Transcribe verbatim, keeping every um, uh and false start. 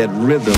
that rhythm.